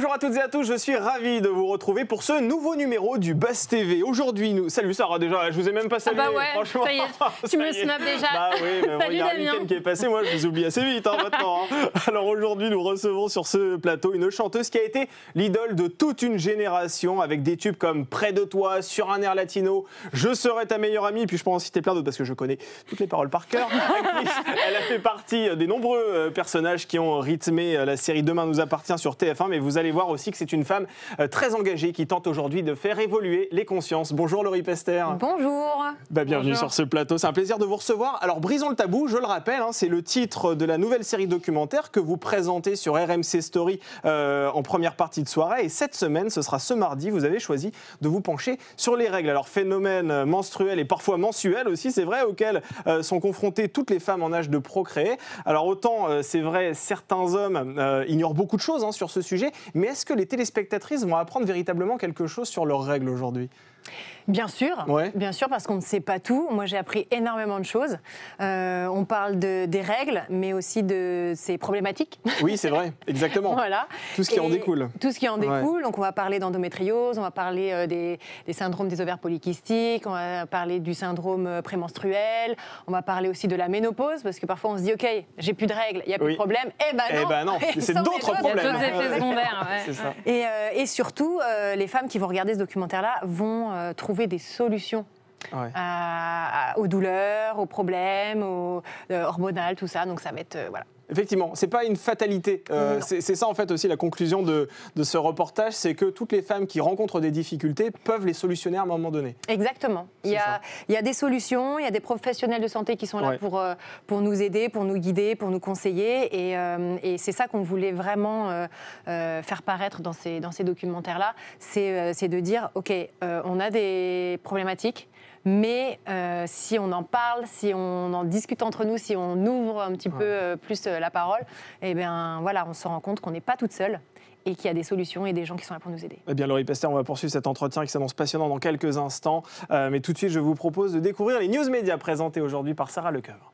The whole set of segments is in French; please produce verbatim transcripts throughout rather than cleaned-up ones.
Bonjour à toutes et à tous, je suis ravi de vous retrouver pour ce nouveau numéro du Buzz T V. Aujourd'hui, nous... Salut Sarah, déjà, je vous ai même pas salué, ah bah ouais, franchement. Ça y est, tu me snaps déjà. Bah oui, mais il y a un week-end qui est passé, moi je vous oublie assez vite hein, maintenant. Hein. Alors aujourd'hui, nous recevons sur ce plateau une chanteuse qui a été l'idole de toute une génération, avec des tubes comme Près de toi, Sur un air latino, Je serai ta meilleure amie, puis je peux en citer plein d'autres parce que je connais toutes les paroles par cœur. Elle a fait partie des nombreux personnages qui ont rythmé la série Demain nous appartient sur T F un, mais vous Vous allez voir aussi que c'est une femme très engagée qui tente aujourd'hui de faire évoluer les consciences. Bonjour Lorie Pester. Bonjour. Bah, bienvenue Bonjour. Sur ce plateau, c'est un plaisir de vous recevoir. Alors Brisons le tabou, je le rappelle, hein, c'est le titre de la nouvelle série documentaire que vous présentez sur R M C Story euh, en première partie de soirée. Et cette semaine, ce sera ce mardi, vous avez choisi de vous pencher sur les règles. Alors phénomène menstruel et parfois mensuel aussi, c'est vrai, auquel euh, sont confrontées toutes les femmes en âge de procréer. Alors autant, euh, c'est vrai, certains hommes euh, ignorent beaucoup de choses hein, sur ce sujet. Mais est-ce que les téléspectatrices vont apprendre véritablement quelque chose sur leurs règles aujourd'hui ? Bien sûr, ouais. Bien sûr, parce qu'on ne sait pas tout. Moi, j'ai appris énormément de choses. Euh, on parle de, des règles, mais aussi de ces problématiques. Oui, c'est vrai, exactement. Voilà. Tout ce qui et en découle. Tout ce qui en découle. Ouais. Donc, on va parler d'endométriose, on va parler euh, des, des syndromes des ovaires polykystiques, on va parler du syndrome prémenstruel, on va parler aussi de la ménopause, parce que parfois, on se dit, OK, j'ai plus de règles, il n'y a plus oui. de problème. Eh ben non, eh ben non. c'est d'autres problèmes. Il y a d'autres effets secondaires. Ouais. Ça. Et, euh, et surtout, euh, les femmes qui vont regarder ce documentaire-là vont Euh, trouver des solutions ouais. à, à, aux douleurs, aux problèmes, aux euh, hormonales, tout ça. Donc ça va être euh, voilà. Effectivement, c'est pas une fatalité. Euh, c'est ça en fait aussi la conclusion de, de ce reportage, c'est que toutes les femmes qui rencontrent des difficultés peuvent les solutionner à un moment donné. Exactement. Il y, a, il y a des solutions, il y a des professionnels de santé qui sont là ouais. pour, pour nous aider, pour nous guider, pour nous conseiller. Et, euh, et c'est ça qu'on voulait vraiment euh, euh, faire paraître dans ces, dans ces documentaires-là. C'est euh, de dire, OK, euh, on a des problématiques, mais euh, si on en parle, si on en discute entre nous, si on ouvre un petit ouais. peu euh, plus euh, la parole, eh bien voilà, on se rend compte qu'on n'est pas toute seule et qu'il y a des solutions et des gens qui sont là pour nous aider. Eh bien Lorie Pester, on va poursuivre cet entretien qui s'annonce passionnant dans quelques instants, euh, mais tout de suite je vous propose de découvrir les news médias présentés aujourd'hui par Sarah Lecoeuvre.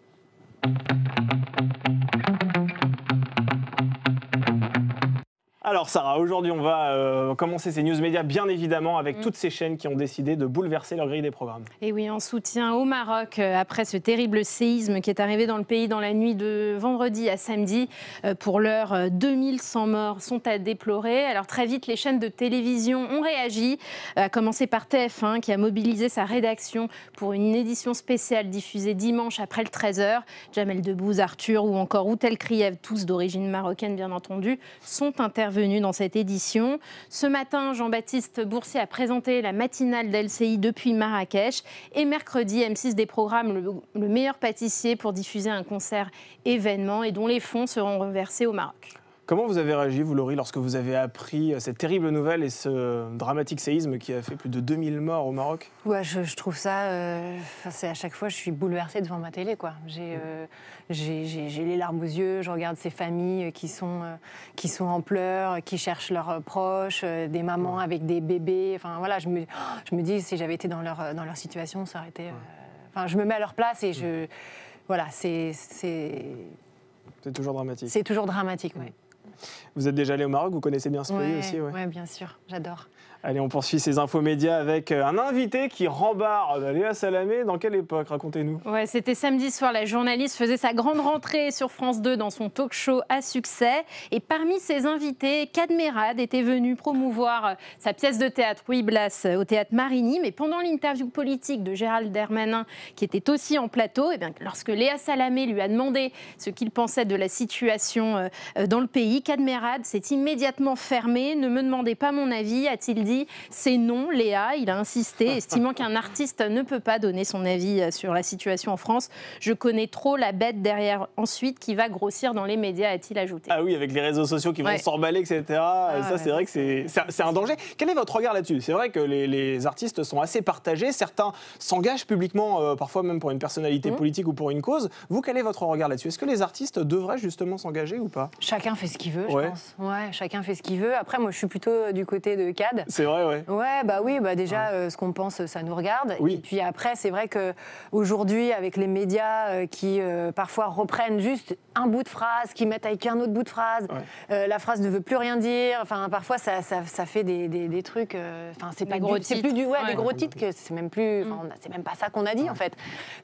Alors Sarah, aujourd'hui on va euh, commencer ces news médias bien évidemment avec mmh. toutes ces chaînes qui ont décidé de bouleverser leur grille des programmes. Et oui, en soutien au Maroc euh, après ce terrible séisme qui est arrivé dans le pays dans la nuit de vendredi à samedi. Euh, pour l'heure, euh, deux mille cent morts sont à déplorer. Alors très vite, les chaînes de télévision ont réagi, euh, à commencer par T F un qui a mobilisé sa rédaction pour une édition spéciale diffusée dimanche après le treize heures. Jamel Debouze, Arthur ou encore Outelkriev, tous d'origine marocaine bien entendu, sont intervenus dans cette édition. Ce matin, Jean-Baptiste Boursier a présenté la matinale d'L C I depuis Marrakech et mercredi, M six déprogramme le, le meilleur pâtissier pour diffuser un concert événement et dont les fonds seront reversés au Maroc. Comment vous avez réagi, vous Lorie, lorsque vous avez appris cette terrible nouvelle et ce dramatique séisme qui a fait plus de deux mille morts au Maroc? Ouais, je, je trouve ça... Euh, c'est à chaque fois, je suis bouleversée devant ma télé, quoi. J'ai euh, les larmes aux yeux, je regarde ces familles qui sont, euh, qui sont en pleurs, qui cherchent leurs proches, euh, des mamans ouais. avec des bébés. Enfin, voilà, je me, je me dis, si j'avais été dans leur, dans leur situation, ça aurait été... Ouais. Euh, enfin, je me mets à leur place et je... Ouais. Voilà, c'est... C'est toujours dramatique. C'est toujours dramatique, oui. Vous êtes déjà allé au Maroc, vous connaissez bien ce ouais, pays aussi. Oui, ouais, bien sûr, j'adore. Allez, on poursuit ces infos médias avec un invité qui rembarre Léa Salamé. Dans quelle époque? Racontez-nous. Ouais, c'était samedi soir, la journaliste faisait sa grande rentrée sur France deux dans son talk show à succès. Et parmi ses invités, Kad Merad était venu promouvoir sa pièce de théâtre Ruy Blas au Théâtre Marigny. Mais pendant l'interview politique de Gérald Darmanin, qui était aussi en plateau, et bien, lorsque Léa Salamé lui a demandé ce qu'il pensait de la situation dans le pays, Kad Merad s'est immédiatement fermé. Ne me demandez pas mon avis, a-t-il dit. C'est non, Léa. Il a insisté, estimant qu'un artiste ne peut pas donner son avis sur la situation en France. Je connais trop la bête derrière ensuite qui va grossir dans les médias, a-t-il ajouté. Ah oui, avec les réseaux sociaux qui vont ouais. s'emballer, et cetera. Ah, ça, ouais. c'est vrai que c'est un danger. Quel est votre regard là-dessus? C'est vrai que les, les artistes sont assez partagés. Certains s'engagent publiquement, euh, parfois même pour une personnalité mmh. politique ou pour une cause. Vous, quel est votre regard là-dessus? Est-ce que les artistes devraient justement s'engager ou pas? Chacun fait ce qu'il veut. veut, je ouais. pense. Ouais, chacun fait ce qu'il veut. Après, moi, je suis plutôt du côté de Kad. C'est vrai, ouais. Ouais, bah oui, bah déjà, ouais. euh, ce qu'on pense, ça nous regarde. Oui. Et puis après, c'est vrai qu'aujourd'hui, avec les médias euh, qui euh, parfois reprennent juste un bout de phrase, qui mettent avec un autre bout de phrase, ouais. euh, la phrase ne veut plus rien dire. Enfin, parfois, ça, ça, ça fait des, des, des trucs. Enfin, euh, c'est pas gros du, titres. Plus du, ouais, ouais. des gros titres que c'est même plus. C'est même pas ça qu'on a dit, ouais. en fait.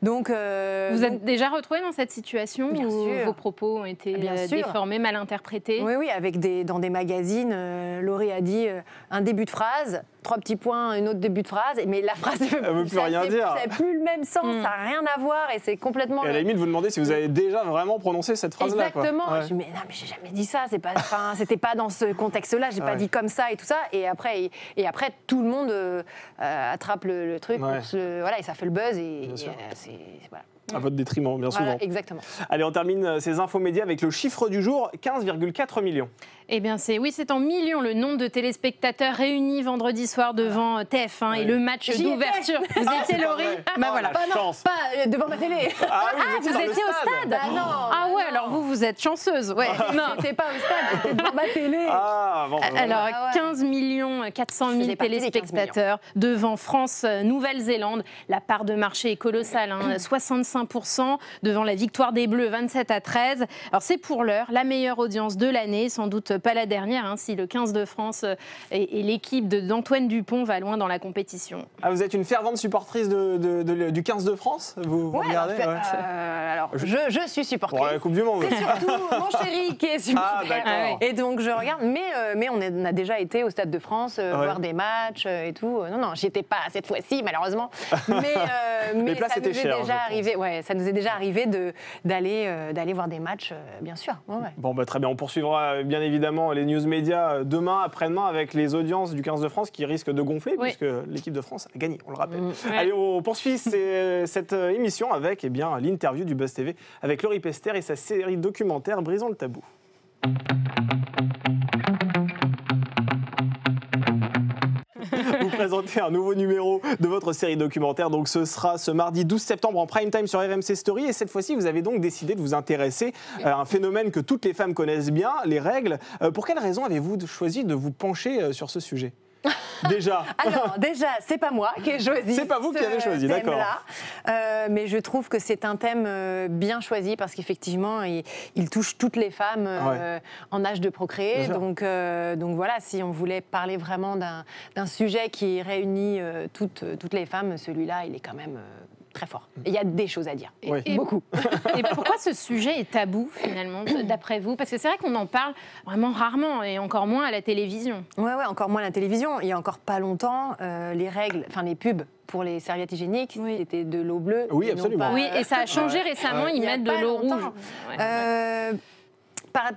Donc, euh, vous êtes donc... déjà retrouvé dans cette situation bien où sûr. Vos propos ont été bien déformés, sûr. Mal interprétés. Oui, oui, avec des, dans des magazines, euh, Laurie a dit euh, un début de phrase, trois petits points, un autre début de phrase, mais la phrase ne veut plus, plus rien dire. Ça n'a plus le même sens, mm. ça n'a rien à voir et c'est complètement... Et à la limite, vous demandez si vous avez déjà vraiment prononcé cette phrase-là. Exactement. Quoi. Ouais. Je dis, mais non, mais j'ai jamais dit ça, c'était pas, pas dans ce contexte-là, j'ai ouais. pas dit comme ça et tout ça. Et après, et, et après tout le monde euh, attrape le, le truc, ouais. se, voilà, et ça fait le buzz et, et euh, c'est... Voilà. À votre détriment, bien voilà, souvent. Exactement. Allez, on termine ces infos médias avec le chiffre du jour, quinze virgule quatre millions. Eh bien, c'est oui, c'est en millions le nombre de téléspectateurs réunis vendredi soir devant ah. T F un oui. et le match d'ouverture. Vous ah, étiez Laurie bah, voilà. Pas, non, pas devant ma télé. Ah, oui, vous, ah, vous, vous étiez stade. Au stade ah, non, ah ouais, non. Alors vous, vous êtes chanceuse. Ouais. Non, t'es pas au stade, t'es devant ma télé. Ah, bon, alors, ah, ouais. quinze millions quatre cent mille téléspectateurs millions. Devant France-Nouvelle-Zélande. La part de marché est colossale, hein, soixante-cinq pour cent devant la victoire des Bleus, vingt-sept à treize. Alors c'est pour l'heure la meilleure audience de l'année, sans doute pas la dernière, hein, si le quinze de France et, et l'équipe d'Antoine Dupont va loin dans la compétition. Ah, vous êtes une fervente supportrice de, de, de, du quinze de France vous, ouais, vous regardez en fait, ouais. euh, alors, je, je suis supportrice. Pour la Coupe du Monde. C'est surtout mon chéri qui est supporter. Ah, et donc je regarde, mais, euh, mais on, est, on a déjà été au Stade de France, euh, ouais. voir des matchs euh, et tout. Non, non, j'y étais pas cette fois-ci, malheureusement. Mais, euh, mais les places étaient chères. Arrivé, ouais, ça nous est déjà arrivé d'aller de, euh, voir des matchs, euh, bien sûr. Ouais, ouais. Bon, bah, très bien. On poursuivra bien évidemment les news médias demain, après-demain, avec les audiences du quinze de France qui risquent de gonfler, oui. puisque l'équipe de France a gagné, on le rappelle. Mmh, ouais. Allez, on poursuit cette émission avec eh bien l'interview du Buzz T V avec Lorie Pester et sa série documentaire Brisons le tabou. Vous présentez un nouveau numéro de votre série documentaire, donc ce sera ce mardi douze septembre en prime time sur R M C Story, et cette fois-ci vous avez donc décidé de vous intéresser à un phénomène que toutes les femmes connaissent bien, les règles. Pour quelle raison avez-vous choisi de vous pencher sur ce sujet ? Déjà. Alors déjà, c'est pas moi qui ai choisi. C'est pas vous ce qui avez choisi, d'accord. Euh, mais je trouve que c'est un thème euh, bien choisi parce qu'effectivement, il, il touche toutes les femmes euh, ouais. en âge de procréer. Donc, euh, donc voilà, si on voulait parler vraiment d'un sujet qui réunit euh, toutes, toutes les femmes, celui-là, il est quand même euh, très fort. Il y a des choses à dire, oui. et, et beaucoup. Et pourquoi ce sujet est tabou finalement, d'après vous? Parce que c'est vrai qu'on en parle vraiment rarement et encore moins à la télévision. Ouais, ouais, encore moins à la télévision. Il y a encore pas longtemps, euh, les règles, enfin les pubs pour les serviettes hygiéniques, oui. c'était de l'eau bleue. Oui, absolument. Pas... Oui, et ça a changé ouais. récemment. Ouais. Ils mettent de l'eau rouge. Ouais, euh... ouais.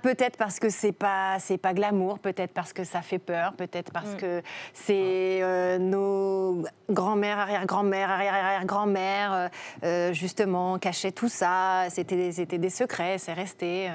Peut-être parce que c'est pas c'est pas glamour, peut-être parce que ça fait peur, peut-être parce mmh. que c'est euh, nos grand-mères, arrière-grand-mères, arrière-arrière-grand-mères euh, justement cachaient tout ça. C'était c'était des secrets, c'est resté.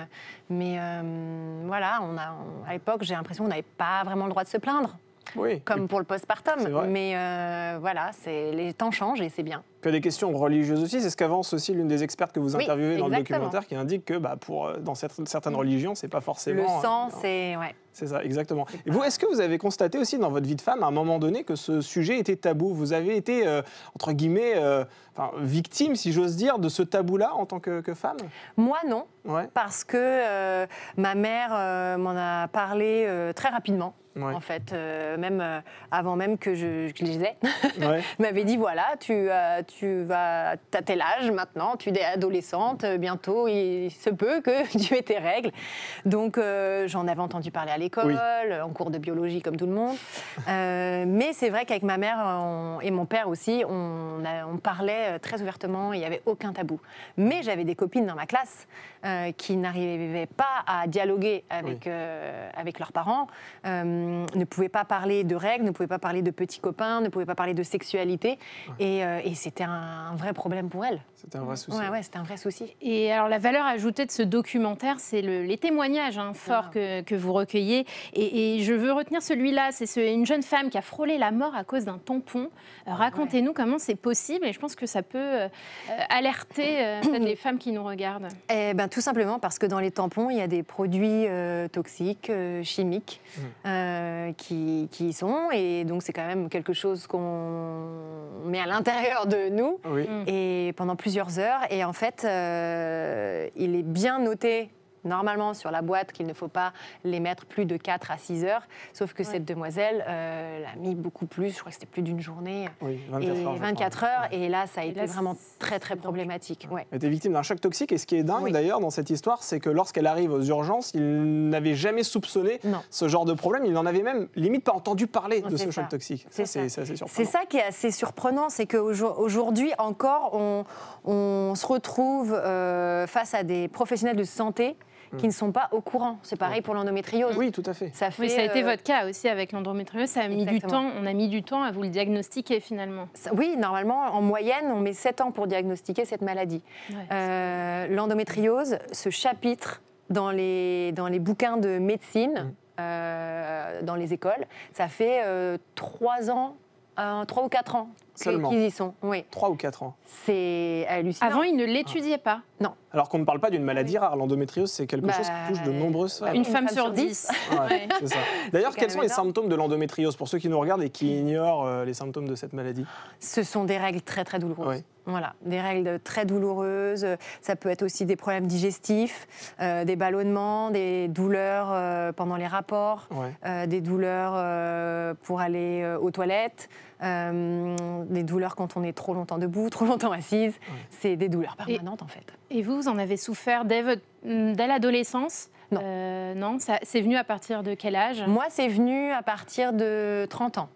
Mais euh, voilà, on a on, à l'époque j'ai l'impression qu'on n'avait pas vraiment le droit de se plaindre. Oui. Comme pour le postpartum, mais euh, voilà, les temps changent et c'est bien. Que des questions religieuses aussi, c'est ce qu'avance aussi l'une des expertes que vous interviewez oui, dans le documentaire qui indique que bah, pour, dans cette, certaines religions, c'est pas forcément... Le sang, euh, c'est... Ouais. C'est ça, exactement. Et vous, est-ce que vous avez constaté aussi dans votre vie de femme, à un moment donné, que ce sujet était tabou? Vous avez été, euh, entre guillemets, euh, enfin, victime, si j'ose dire, de ce tabou-là en tant que, que femme? Moi, non, ouais. parce que euh, ma mère euh, m'en a parlé euh, très rapidement. Ouais. En fait, euh, même euh, avant même que je, je les ai, ouais. m'avait dit voilà, tu, euh, tu vas, t'as tel âge maintenant, tu es adolescente, bientôt il se peut que tu aies tes règles. Donc euh, j'en avais entendu parler à l'école, oui. en cours de biologie comme tout le monde. Euh, mais c'est vrai qu'avec ma mère on, et mon père aussi, on, a, on parlait très ouvertement, il n'y avait aucun tabou. Mais j'avais des copines dans ma classe euh, qui n'arrivaient pas à dialoguer avec, oui. euh, avec leurs parents. Euh, euh, ne pouvaient pas parler de règles, ne pouvaient pas parler de petits copains, ne pouvaient pas parler de sexualité. Ouais. Et, euh, et c'était un, un vrai problème pour elles. C'était un vrai souci. Ouais, ouais, c'était un vrai souci. Et alors la valeur ajoutée de ce documentaire, c'est le, les témoignages hein, forts ah. que, que vous recueillez. Et, et je veux retenir celui-là, c'est ce, une jeune femme qui a frôlé la mort à cause d'un tampon. Euh, Racontez-nous ouais. comment c'est possible, et je pense que ça peut euh, alerter euh, les femmes qui nous regardent. Eh ben, tout simplement parce que dans les tampons, il y a des produits euh, toxiques, euh, chimiques, mmh. euh, qui, qui y sont. Et donc, c'est quand même quelque chose qu'on met à l'intérieur de nous, oui. mmh. et pendant plusieurs heures. Et en fait, euh, il est bien noté normalement sur la boîte qu'il ne faut pas les mettre plus de quatre à six heures, sauf que ouais. cette demoiselle euh, l'a mis beaucoup plus, je crois que c'était plus d'une journée, oui, vingt-quatre heures, et là ça a et été là, vraiment très très problématique. Ouais. Elle était victime d'un choc toxique, et ce qui est dingue oui. d'ailleurs dans cette histoire, c'est que lorsqu'elle arrive aux urgences, il n'avait jamais soupçonné non. ce genre de problème, il n'en avait même limite pas entendu parler de ce ça. choc toxique. C'est ça. Ça, ça qui est assez surprenant, c'est qu'aujourd'hui encore on, on se retrouve euh, face à des professionnels de santé qui ne sont pas au courant. C'est pareil ouais. pour l'endométriose. Oui, tout à fait. Ça, fait, oui, ça a été euh... votre cas aussi avec l'endométriose. Ça a mis du temps, on a mis du temps à vous le diagnostiquer finalement. Ça, oui, normalement, en moyenne, on met sept ans pour diagnostiquer cette maladie. Ouais, euh, l'endométriose, ce chapitre dans les, dans les bouquins de médecine, mmh. euh, dans les écoles, ça fait euh, trois ans, euh, trois ou quatre ans qu'ils y sont. Oui. trois ou quatre ans. C'est hallucinant. Avant, ils ne l'étudiaient ah. pas. Non. Alors qu'on ne parle pas d'une maladie oui. rare. L'endométriose, c'est quelque bah, chose qui touche de nombreuses femmes. Une, une femme, femme sur dix. Ouais, c'est ça. D'ailleurs, quels sont les symptômes de l'endométriose pour ceux qui nous regardent et qui ignorent euh, les symptômes de cette maladie? Ce sont des règles très très douloureuses. Oui. Voilà, des règles très douloureuses. Ça peut être aussi des problèmes digestifs, euh, des ballonnements, des douleurs euh, pendant les rapports, ouais. euh, des douleurs euh, pour aller euh, aux toilettes. Euh, des douleurs quand on est trop longtemps debout, trop longtemps assise. Oui. C'est des douleurs permanentes, et, en fait. Et vous, vous en avez souffert dès, votre, dès l'adolescence? Non. Euh, non, ça, c'est venu à partir de quel âge? Moi, c'est venu à partir de trente ans.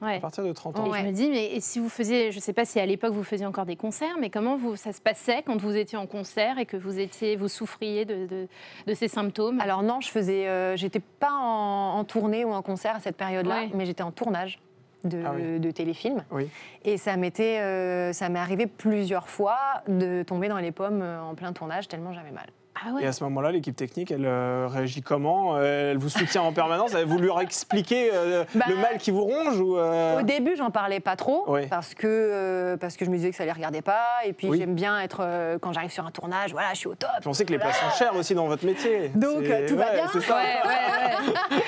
Ouais. À partir de trente ans. Ouais. Je me dis, mais si vous faisiez, je ne sais pas si à l'époque vous faisiez encore des concerts, mais comment vous, ça se passait quand vous étiez en concert et que vous, étiez, vous souffriez de, de, de ces symptômes? Alors non, je n'étais euh, pas en, en tournée ou en concert à cette période-là, ouais. mais j'étais en tournage. De, ah oui. de téléfilms. Oui. Et ça m'était, euh, ça m'est arrivé plusieurs fois de tomber dans les pommes en plein tournage tellement j'avais mal. Ah ouais. Et à ce moment-là, l'équipe technique, elle euh, réagit comment? Elle vous soutient en permanence? Elle vous leur expliquer euh, bah, le mal qui vous ronge ou, euh... Au début, j'en parlais pas trop oui. parce que euh, parce que je me disais que ça les regardait pas. Et puis oui. j'aime bien être euh, quand j'arrive sur un tournage, voilà, je suis au top. Puis on sait que les places sont chères aussi dans votre métier. Donc euh, tout ouais, va bien. C'est ça. Ouais, ouais, ouais.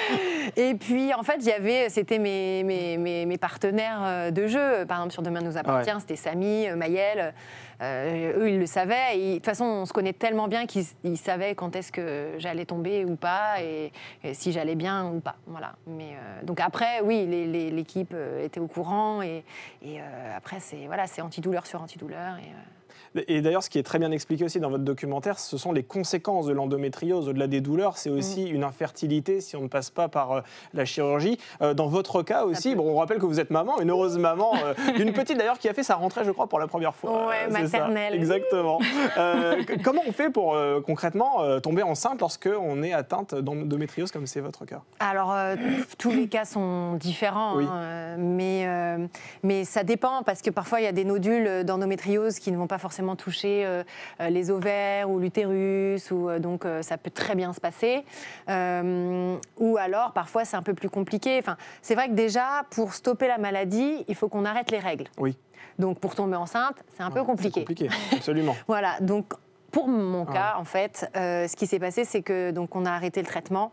Et puis en fait, j'avais, c'était mes, mes mes mes partenaires de jeu. Par exemple sur Demain nous appartient, ouais. c'était Samy, Maëlle. Euh, eux, ils le savaient. De toute façon, on se connaît tellement bien qu'ils ils savaient quand est-ce que j'allais tomber ou pas, et, et si j'allais bien ou pas. Voilà. Mais euh, donc après, oui, l'équipe était au courant, et, et euh, après, c'est voilà, c'est antidouleur sur antidouleur. Et, euh Et d'ailleurs, ce qui est très bien expliqué aussi dans votre documentaire, ce sont les conséquences de l'endométriose. Au-delà des douleurs, c'est aussi mmh. une infertilité si on ne passe pas par euh, la chirurgie. Euh, dans votre cas aussi, bon, on rappelle que vous êtes maman, une heureuse maman, euh, d'une petite d'ailleurs qui a fait sa rentrée, je crois, pour la première fois. Oui, euh, maternelle. Ça. Exactement. euh, comment on fait pour euh, concrètement euh, tomber enceinte lorsqu'on est atteinte d'endométriose comme c'est votre cas? Alors, euh, tous les cas sont différents, oui. hein, mais, euh, mais ça dépend parce que parfois, il y a des nodules d'endométriose qui ne vont pas forcément toucher euh, les ovaires ou l'utérus, ou euh, donc euh, ça peut très bien se passer. Euh, ou alors parfois c'est un peu plus compliqué. Enfin, c'est vrai que déjà pour stopper la maladie, il faut qu'on arrête les règles. Oui. Donc pour tomber enceinte, c'est un ouais, peu compliqué. Compliqué, absolument. Voilà. Donc pour mon cas, ouais. en fait, euh, ce qui s'est passé, c'est que donc on a arrêté le traitement.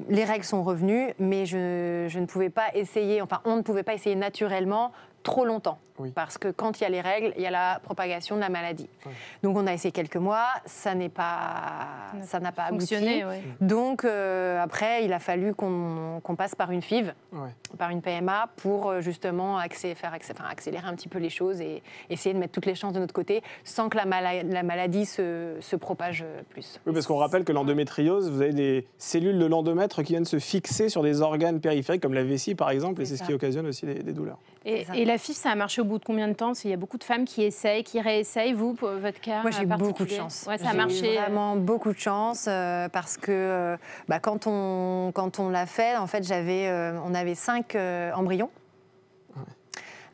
Ouais. Les règles sont revenues, mais je, je ne pouvais pas essayer. Enfin, on ne pouvait pas essayer naturellement trop longtemps, oui. parce que quand il y a les règles, il y a la propagation de la maladie. Oui. Donc on a essayé quelques mois, ça n'est pas, ça n'a pas fonctionné. Abouti. Oui. Donc euh, après, il a fallu qu'on qu'on passe par une F I V, oui. par une P M A, pour justement accélérer, faire accélérer, accélérer un petit peu les choses et essayer de mettre toutes les chances de notre côté, sans que la, mal la maladie se, se propage plus. Oui, parce qu'on rappelle que l'endométriose, vous avez des cellules de l'endomètre qui viennent se fixer sur des organes périphériques comme la vessie, par exemple, et c'est ce qui occasionne aussi des, des douleurs. Et, et la l'affiche, ça a marché au bout de combien de temps? Il y a beaucoup de femmes qui essayent, qui réessayent. Vous, pour votre cas? Moi, j'ai beaucoup de chance. Ouais, ça a marché. J'ai vraiment beaucoup de chance euh, parce que euh, bah, quand on, quand on l'a fait, en fait, j'avais, euh, on avait cinq euh, embryons.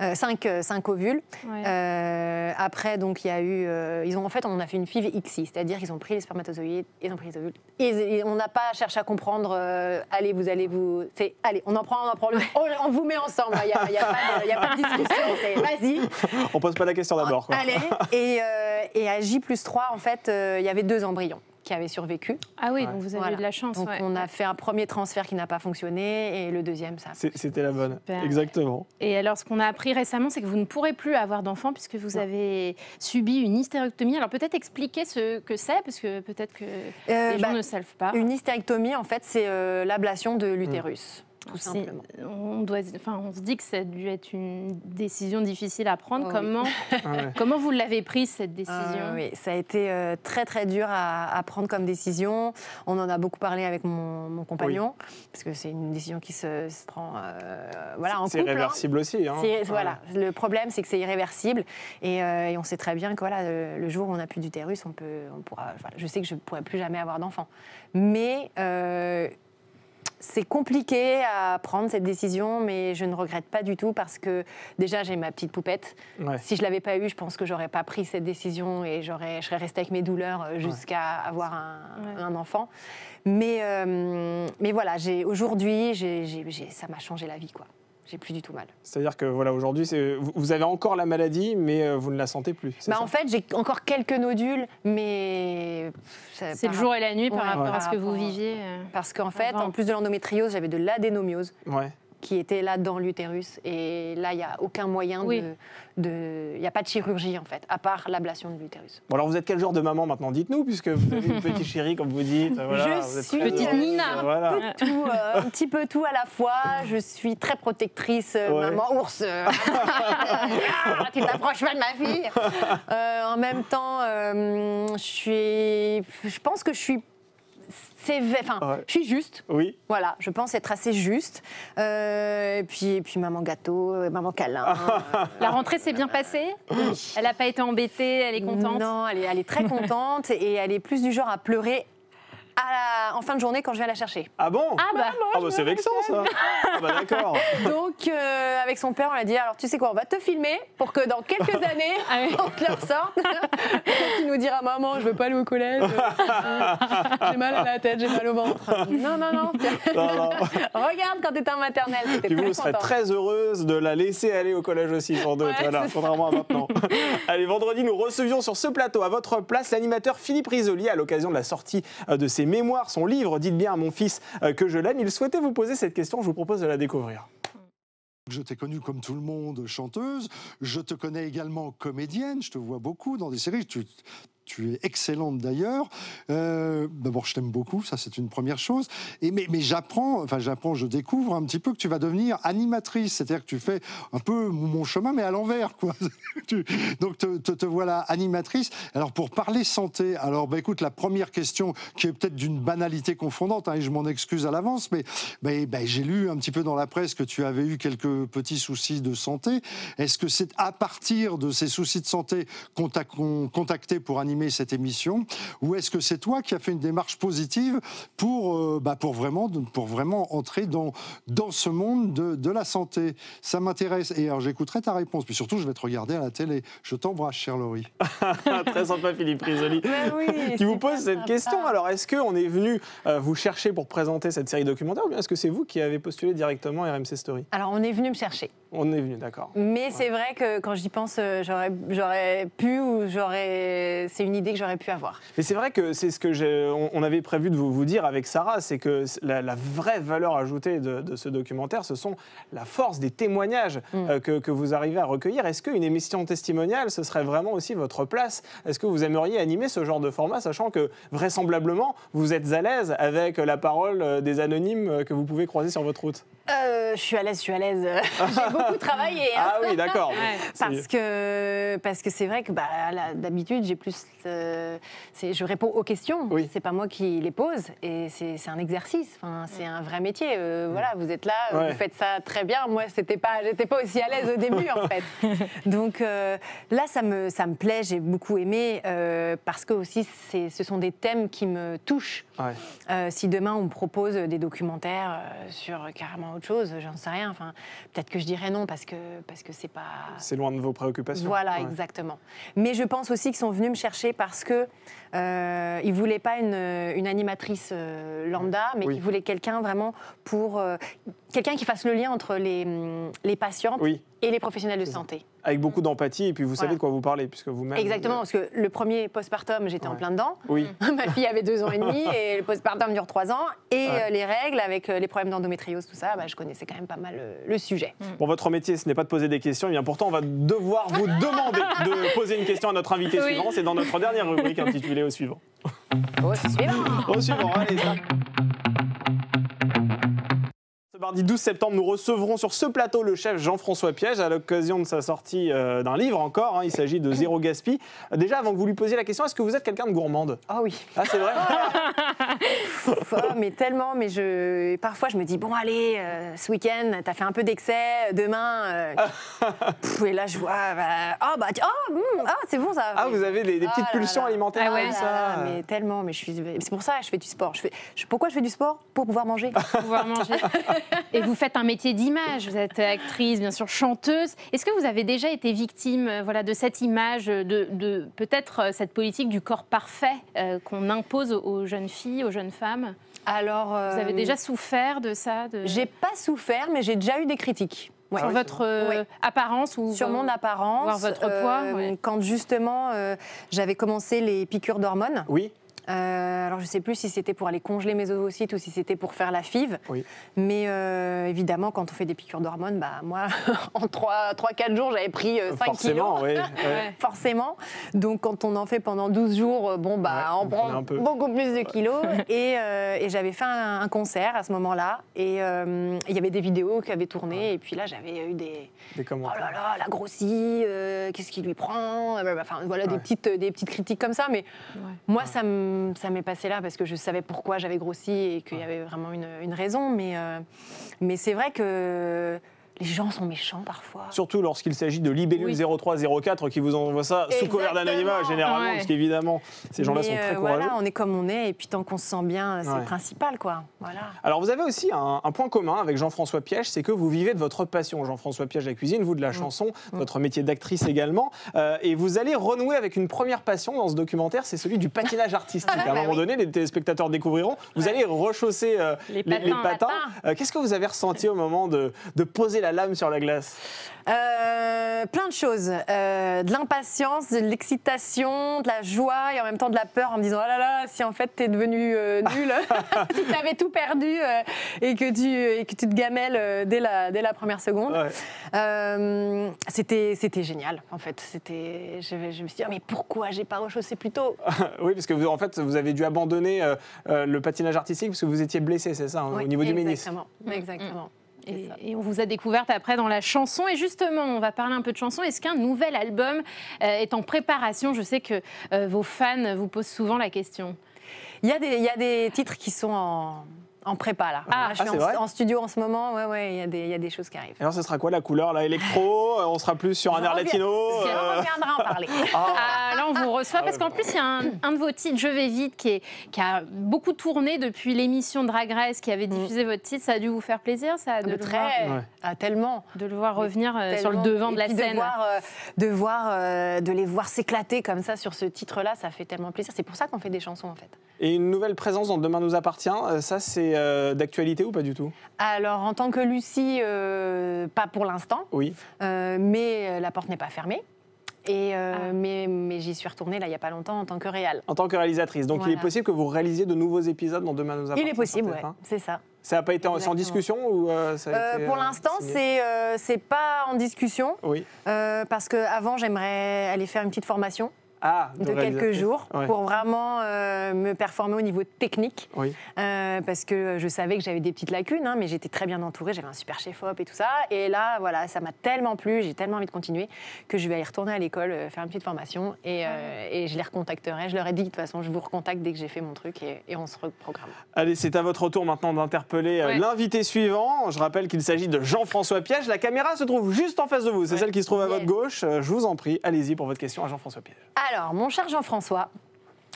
Euh, cinq, euh, cinq ovules. Ouais. Euh, après, donc, il y a eu... Euh, ils ont, en fait, on a fait une F I V X I, c'est-à-dire qu'ils ont pris les spermatozoïdes, ils ont pris les ovules. Et, et on n'a pas cherché à comprendre, euh, allez, vous allez vous... C'est, allez, on en prend, on en prend le... On, on vous met ensemble, il hein, n'y a, a, a, a pas de discussion, vas-y. On pose pas la question d'abord. Allez, et, euh, et à J plus trois, en fait, il euh, y avait deux embryons qui avaient survécu. Ah oui, ouais. Donc vous avez voilà. eu de la chance. Donc ouais. on a fait un premier transfert qui n'a pas fonctionné et le deuxième, ça. C'était la bonne. Super. Exactement. Et alors, ce qu'on a appris récemment, c'est que vous ne pourrez plus avoir d'enfants puisque vous ouais. avez subi une hystérectomie. Alors peut-être expliquer ce que c'est, parce que peut-être que euh, les bah, gens ne savent pas. Une hystérectomie, en fait, c'est euh, l'ablation de l'utérus. Mmh. Tout simplement. On, doit, enfin, on se dit que ça a dû être une décision difficile à prendre. Oh, comment, oui. Comment vous l'avez prise, cette décision? euh, oui, ça a été euh, très très dur à, à prendre comme décision. On en a beaucoup parlé avec mon, mon compagnon, oui. parce que c'est une décision qui se, se prend euh, voilà, en couple. C'est irréversible hein. aussi. Hein. Voilà. Le problème, c'est que c'est irréversible. Et, euh, et on sait très bien que voilà, le, le jour où on n'a plus d'utérus, on peut, on pourra, voilà, je sais que je ne pourrai plus jamais avoir d'enfant. Mais... Euh, c'est compliqué à prendre cette décision, mais je ne regrette pas du tout parce que déjà j'ai ma petite poupette. Ouais. Si je l'avais pas eu, je pense que j'aurais pas pris cette décision et j'aurais, je serais restée avec mes douleurs jusqu'à ouais. avoir un, ouais. un enfant. Mais euh, mais voilà, j'ai aujourd'hui, j'ai, j'ai, j'ai, ça m'a changé la vie quoi. J'ai plus du tout mal. C'est-à-dire que voilà, aujourd'hui, vous avez encore la maladie, mais vous ne la sentez plus. Bah en fait, j'ai encore quelques nodules, mais... C'est le jour et la nuit par ouais, rapport ouais. à ce que vous viviez. Parce qu'en fait, en plus de l'endométriose, j'avais de l'adénomiose. Ouais. qui était là dans l'utérus. Et là, il n'y a aucun moyen oui. de... Il n'y a pas de chirurgie, en fait, à part l'ablation de l'utérus. Bon, alors, vous êtes quel genre de maman, maintenant? Dites-nous, puisque vous avez une petite chérie, comme vous dites. Voilà, je vous êtes suis petite Nina. Voilà. Un, peu tout, euh, un petit peu tout à la fois. Je suis très protectrice, euh, ouais. maman ours. Euh, ah, tu t'approches pas de ma fille. Euh, en même temps, euh, je suis... Je pense que je suis... Enfin, ouais. je suis juste. Oui. Voilà, je pense être assez juste. Euh, et puis, et puis maman gâteau, maman câlin. euh, La rentrée s'est bien passée. Oui. Elle n'a pas été embêtée, elle est contente. Non, elle est, elle est très contente et elle est plus du genre à pleurer. À la, en fin de journée quand je vais la chercher. Ah bon? Ah bah, bah, ah bah c'est vexant ça. Ah bah d'accord. Donc euh, avec son père on a dit alors tu sais quoi, on va te filmer pour que dans quelques années on te la ressorte. Tu nous diras maman je veux pas aller au collège, j'ai mal à la tête, j'ai mal au ventre. Non non non, non, non. Regarde quand t'étais en maternelle. Puis vous, vous serez très heureuse de la laisser aller au collège aussi sans doute, ouais, voilà, contrairement à maintenant. Allez, vendredi nous recevions sur ce plateau à votre place l'animateur Philippe Risoli à l'occasion de la sortie de ses mémoires, son livre « Dites bien à mon fils que je l'aime ». Il souhaitait vous poser cette question, je vous propose de la découvrir. Je t'ai connue comme tout le monde, chanteuse. Je te connais également comédienne, je te vois beaucoup dans des séries. Tu, tu es excellente d'ailleurs. Euh, D'abord, je t'aime beaucoup, ça c'est une première chose. Et, mais mais j'apprends, enfin j'apprends, je découvre un petit peu que tu vas devenir animatrice. C'est-à-dire que tu fais un peu mon chemin, mais à l'envers, quoi. Donc te, te, te voilà animatrice. Alors pour parler santé, alors bah, écoute, la première question qui est peut-être d'une banalité confondante, hein, et je m'en excuse à l'avance, mais bah, bah, j'ai lu un petit peu dans la presse que tu avais eu quelques petits soucis de santé. Est-ce que c'est à partir de ces soucis de santé qu'on t'a contacté pour animer cette émission, ou est-ce que c'est toi qui as fait une démarche positive pour, euh, bah pour, vraiment, pour vraiment entrer dans, dans ce monde de, de la santé? Ça m'intéresse. Et alors j'écouterai ta réponse. Puis surtout, je vais te regarder à la télé. Je t'embrasse, chère Lorie. Très sympa, Philippe Risoli, oui, qui vous pose cette sympa. question. Alors, est-ce qu'on est venu euh, vous chercher pour présenter cette série documentaire, ou bien est-ce que c'est vous qui avez postulé directement à R M C Story? Alors, on est venu me chercher. On est venu, d'accord. Mais ouais. c'est vrai que quand j'y pense, j'aurais pu ou j'aurais... C'est une idée que j'aurais pu avoir. Mais c'est vrai que c'est ce que on, on avait prévu de vous, vous dire avec Sarah, c'est que la, la vraie valeur ajoutée de, de ce documentaire, ce sont la force des témoignages mmh. euh, que, que vous arrivez à recueillir. Est-ce qu'une émission testimoniale, ce serait vraiment aussi votre place? Est-ce que vous aimeriez animer ce genre de format, sachant que vraisemblablement, vous êtes à l'aise avec la parole des anonymes que vous pouvez croiser sur votre route? Euh, je suis à l'aise, je suis à l'aise. J'ai beaucoup travaillé. Hein. Ah oui, d'accord. Ouais. Parce que parce que c'est vrai que bah, d'habitude, j'ai plus euh, je réponds aux questions, oui. C'est pas moi qui les pose, et c'est un exercice, enfin, c'est un vrai métier. Euh, voilà, vous êtes là, ouais. Vous faites ça très bien, moi c'était pas, j'étais pas aussi à l'aise au début en fait. Donc euh, là ça me, ça me plaît, j'ai beaucoup aimé, euh, parce que aussi ce sont des thèmes qui me touchent. Ouais. Euh, si demain on me propose des documentaires sur carrément autre chose, j'en sais rien, enfin, peut-être que je dirais non parce que parce que c'est pas... C'est loin de vos préoccupations. Voilà, ouais. Exactement. Mais je pense aussi qu'ils sont venus me chercher parce que euh, ils voulaient pas une, une animatrice euh, lambda, mais oui. Qu'ils voulaient quelqu'un vraiment pour... Euh, quelqu'un qui fasse le lien entre les, les patientes oui. Et les professionnels de santé. Avec beaucoup d'empathie, et puis vous voilà. Savez de quoi vous parlez, puisque vous-même... Exactement, vous... parce que le premier postpartum, j'étais ouais. En plein dedans. Oui. Ma fille avait deux ans et demi, et le postpartum dure trois ans. Et ouais. euh, les règles, avec les problèmes d'endométriose, tout ça, bah, je connaissais quand même pas mal euh, le sujet. Bon, votre métier, ce n'est pas de poser des questions, et bien pourtant, on va devoir vous demander de poser une question à notre invité oui. Suivant. C'est dans notre dernière rubrique intitulée « Au suivant ». Au suivant. Au suivant, allez, ça. Mardi douze septembre, nous recevrons sur ce plateau le chef Jean-François Piège à l'occasion de sa sortie euh, d'un livre encore. Hein, il s'agit de Zéro Gaspi. Déjà, avant que vous lui posiez la question, est-ce que vous êtes quelqu'un de gourmande? Ah oui. Ah, c'est vrai. Oh, mais tellement. Mais je... Parfois, je me dis, bon, allez, euh, ce week-end, t'as fait un peu d'excès, demain... Euh... Pff, et là, je vois... Ah, bah, oh, mm, oh, c'est bon, ça. Ah, vous avez des, des petites oh, pulsions là, là. Alimentaires ah, ouais, comme ça. Là, là, mais tellement. Mais je suis... C'est pour ça que je fais du sport. Je fais... Pourquoi je fais du sport? Pour pouvoir manger. Pour pouvoir manger. Et vous faites un métier d'image, vous êtes actrice, bien sûr chanteuse. Est-ce que vous avez déjà été victime voilà, de cette image, de, de peut-être cette politique du corps parfait euh, qu'on impose aux jeunes filles, aux jeunes femmes? Alors, euh, vous avez déjà souffert de ça de... J'ai pas souffert, mais j'ai déjà eu des critiques. Ouais. Sur votre euh, oui. apparence ou sur euh, mon apparence, voir votre poids. Euh, ouais. Quand justement euh, j'avais commencé les piqûres d'hormones. Oui. Euh, alors je ne sais plus si c'était pour aller congeler mes ovocytes ou si c'était pour faire la five, oui. Mais euh, évidemment quand on fait des piqûres d'hormones, bah, moi en trois quatre jours j'avais pris euh, cinq forcément, kilos, oui, ouais. Forcément, donc quand on en fait pendant douze jours, bon bah ouais, on prend beaucoup plus de kilos et, euh, et j'avais fait un, un concert à ce moment-là et il euh, y avait des vidéos qui avaient tourné ouais. Et puis là j'avais eu des, des commentaires. Oh là là, elle a grossi, euh, qu'est-ce qui lui prend, enfin voilà ouais. des, petites, des petites critiques comme ça, mais ouais. Moi ouais. ça me ça m'est passé là parce que je savais pourquoi j'avais grossi et qu'il y avait vraiment une, une raison. Mais, euh, mais c'est vrai que les gens sont méchants parfois. Surtout lorsqu'il s'agit de libellule oui. zéro trois zéro quatre qui vous envoie ça exactement. Sous couvert d'anonymat généralement. Ouais. Parce qu'évidemment, ces gens-là sont très courageux. Voilà, on est comme on est et puis tant qu'on se sent bien, c'est ouais. Principal. Quoi. Voilà. Alors vous avez aussi un, un point commun avec Jean-François Piège, c'est que vous vivez de votre passion. Jean-François Piège, la cuisine, vous de la mmh. chanson, mmh. votre métier d'actrice également. Euh, et vous allez renouer avec une première passion dans ce documentaire, c'est celui du patinage artistique. À un bah, moment oui. donné, les téléspectateurs découvriront. Vous ouais. allez rechausser euh, les, les, les patins. patins. Euh, Qu'est-ce que vous avez ressenti au moment de, de poser la lame sur la glace? euh, Plein de choses. Euh, de l'impatience, de l'excitation, de la joie et en même temps de la peur en me disant « Oh là là, si en fait t'es devenu euh, nul, si t'avais tout perdu euh, et, que tu, et que tu te gamelles euh, dès, la, dès la première seconde. Ouais. » euh, C'était génial, en fait. Je, je me suis dit oh, « Mais pourquoi j'ai pas rechaussé plus tôt ?» Oui, parce que vous, en fait, vous avez dû abandonner euh, euh, le patinage artistique parce que vous étiez blessé, c'est ça, hein, oui, au niveau du ménisque. Exactement. Mmh. Et, et on vous a découverte après dans la chanson. Et justement, on va parler un peu de chanson. Est-ce qu'un nouvel album euh, est en préparation? Je sais que euh, vos fans vous posent souvent la question. Il y a des, il y a des titres qui sont en, en prépa, là. Ah, ah je suis en, en studio en ce moment. Ouais, ouais, il y a des, il y a des choses qui arrivent. Alors, ce sera quoi la couleur, là? Électro? On sera plus sur un air latino? On euh... reviendra en parler. Ah. Ah, là, on vous reçoit ah, parce qu'en plus, il y a un, un de vos titres, Je vais vite, qui, est, qui a beaucoup tourné depuis l'émission Drag Race qui avait diffusé mm. votre titre. Ça a dû vous faire plaisir, ça? De très. Voir, ouais. Ah, tellement. De le voir revenir euh, sur le devant de la scène. De, voir, euh, de, voir, euh, de les voir s'éclater comme ça sur ce titre-là, ça fait tellement plaisir. C'est pour ça qu'on fait des chansons, en fait. Et une nouvelle présence dans Demain nous appartient, ça, c'est Euh, d'actualité ou pas du tout? Alors, en tant que Lucie, euh, pas pour l'instant, oui. euh, mais la porte n'est pas fermée. Et euh, ah. Mais, mais j'y suis retournée là il n'y a pas longtemps en tant que réal. En tant que réalisatrice. Donc voilà. Il est possible que vous réalisiez de nouveaux épisodes dans Demain nous appartient. Il est possible, ouais. C'est ça. Ça n'a pas été en, en discussion ou euh, ça a euh, été, Pour euh, l'instant, c'est euh, pas en discussion. Oui. Euh, parce qu'avant, j'aimerais aller faire une petite formation. ah, de, de quelques jours ouais. pour vraiment euh, me performer au niveau technique. Oui. Euh, parce que je savais que j'avais des petites lacunes, hein, mais j'étais très bien entourée, j'avais un super chef-op et tout ça. Et là, voilà, ça m'a tellement plu, j'ai tellement envie de continuer que je vais aller retourner à l'école, euh, faire une petite formation et, euh, et je les recontacterai. Je leur ai dit, de toute façon, je vous recontacte dès que j'ai fait mon truc et, et on se reprogramme. Allez, c'est à votre tour maintenant d'interpeller ouais. l'invité suivant. Je rappelle qu'il s'agit de Jean-François Piège. La caméra se trouve juste en face de vous, c'est ouais. celle qui se trouve à yes. votre gauche. Je vous en prie, allez-y pour votre question à Jean-François Piège. Alors, mon cher Jean-François,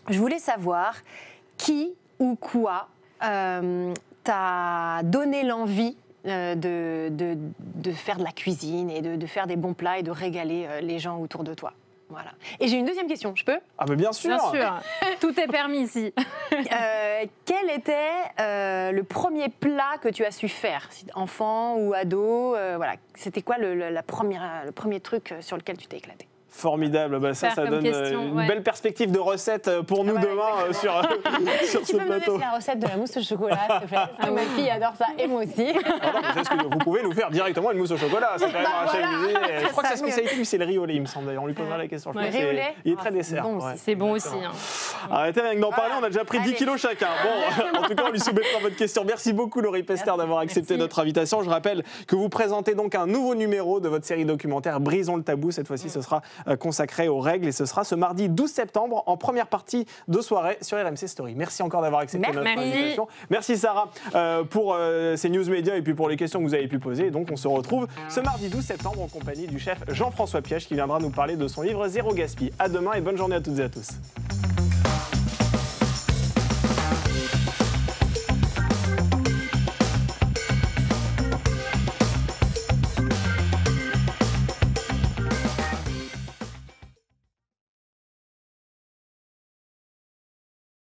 je voulais savoir qui ou quoi euh, t'a donné l'envie de, de, de faire de la cuisine et de, de faire des bons plats et de régaler les gens autour de toi. Voilà. Et j'ai une deuxième question, je peux? Ah mais bien sûr, bien sûr. Tout est permis ici. euh, quel était euh, le premier plat que tu as su faire, enfant ou ado? euh, Voilà, c'était quoi le, le, la première, le premier truc sur lequel tu t'es éclaté? Formidable, bah ça, ça donne question, une ouais. belle perspective de recette pour nous ah bah, demain euh, sur, euh, sur ce plateau. Tu peux me donner la recette de la mousse au chocolat, s'il te plaît. Ah, ma fille adore ça, et moi aussi. Pardon, est-ce que vous pouvez nous faire directement une mousse au chocolat? C'est quand même bah, un voilà. chef cuisinier. Je crois que sa spécialité, c'est le riz au lait, il me semble. D'ailleurs, on lui posera la question. Ouais. Le riz au lait, il est très dessert. C'est bon aussi. Ouais. Bon aussi hein. Arrêtez avec d'en parler, on a déjà pris Allez. dix kilos chacun. Bon, en tout cas, on lui soumettra votre question. Merci beaucoup, Lorie Pester, d'avoir accepté notre invitation. Je rappelle que vous présentez donc un nouveau numéro de votre série documentaire Brisons le tabou. Cette fois-ci, ce sera consacré aux règles et ce sera ce mardi douze septembre en première partie de soirée sur R M C Story. Merci encore d'avoir accepté Merci. notre invitation. Merci Sarah euh, pour euh, ces news médias et puis pour les questions que vous avez pu poser. Et donc on se retrouve ce mardi douze septembre en compagnie du chef Jean-François Piège qui viendra nous parler de son livre Zéro Gaspi. À demain et bonne journée à toutes et à tous.